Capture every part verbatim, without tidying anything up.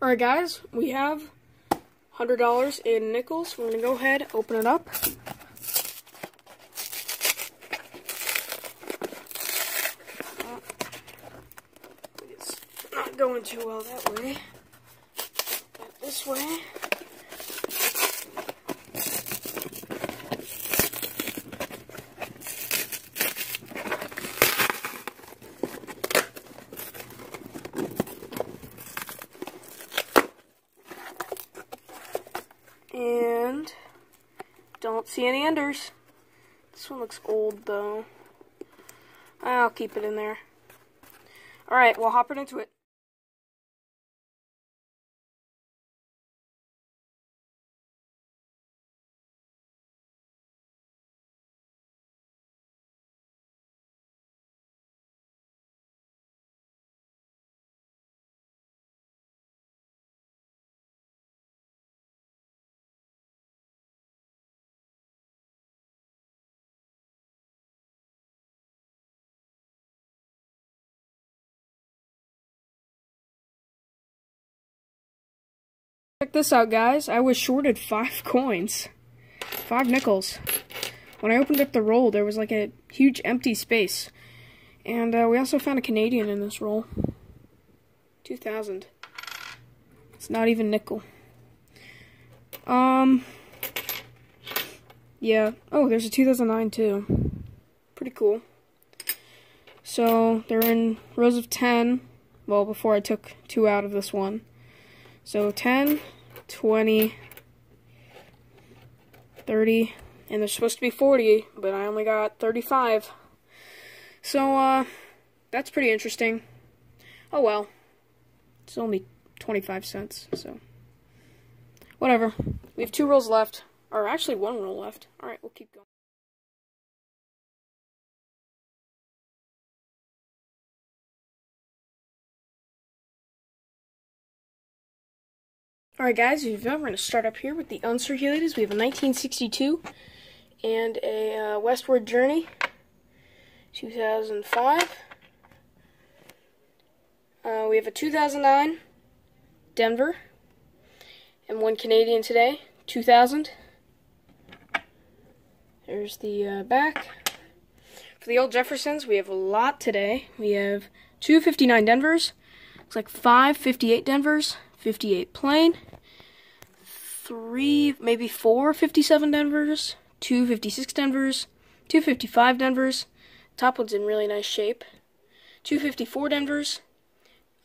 Alright guys, we have one hundred dollars in nickels. We're going to go ahead, open it up. It's not going too well that way. But this way. And don't see any enders. This one looks old though. I'll keep it in there. Alright, we'll hop right into it. Check this out, guys. I was shorted five coins. Five nickels. When I opened up the roll, there was like a huge empty space. And uh, we also found a Canadian in this roll. two thousand. It's not even nickel. Um. Yeah. Oh, there's a two thousand nine too. Pretty cool. So, they're in rows of ten. Well, before I took two out of this one. So ten, twenty, thirty, and there's supposed to be forty, but I only got thirty-five. So, uh, that's pretty interesting. Oh well. It's only twenty-five cents, so. Whatever. We have two rolls left. Or actually one roll left. Alright, we'll keep going. Alright guys, if you've done, we're going to start up here with the uncirculators. We have a nineteen sixty-two and a uh, Westward Journey, two thousand five. Uh, we have a two thousand nine, Denver, and one Canadian today, two thousand. There's the uh, back. For the old Jeffersons, we have a lot today. We have two fifty-nine Denvers, looks like five fifty-eight Denvers, fifty-eight Plain, three, maybe four fifty-seven Denvers, two fifty-six Denvers, two fifty-five Denvers. Top one's in really nice shape. Two fifty-four Denvers,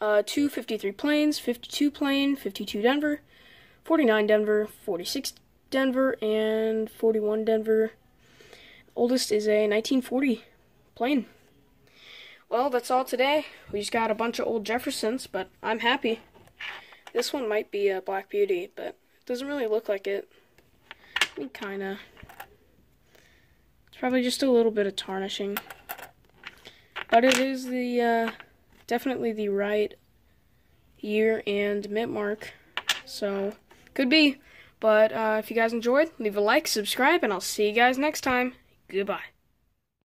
uh, two fifty-three Plains, fifty-two Plain, fifty-two Denver, forty-nine Denver, forty-six Denver, and forty-one Denver. Oldest is a nineteen forty Plain. Well, that's all today. We just got a bunch of old Jeffersons, but I'm happy. This one might be a Black Beauty, but it doesn't really look like it. I mean, kinda. It's probably just a little bit of tarnishing. But it is the, uh, definitely the right year and mint mark. So, could be. But uh, if you guys enjoyed, leave a like, subscribe, and I'll see you guys next time. Goodbye.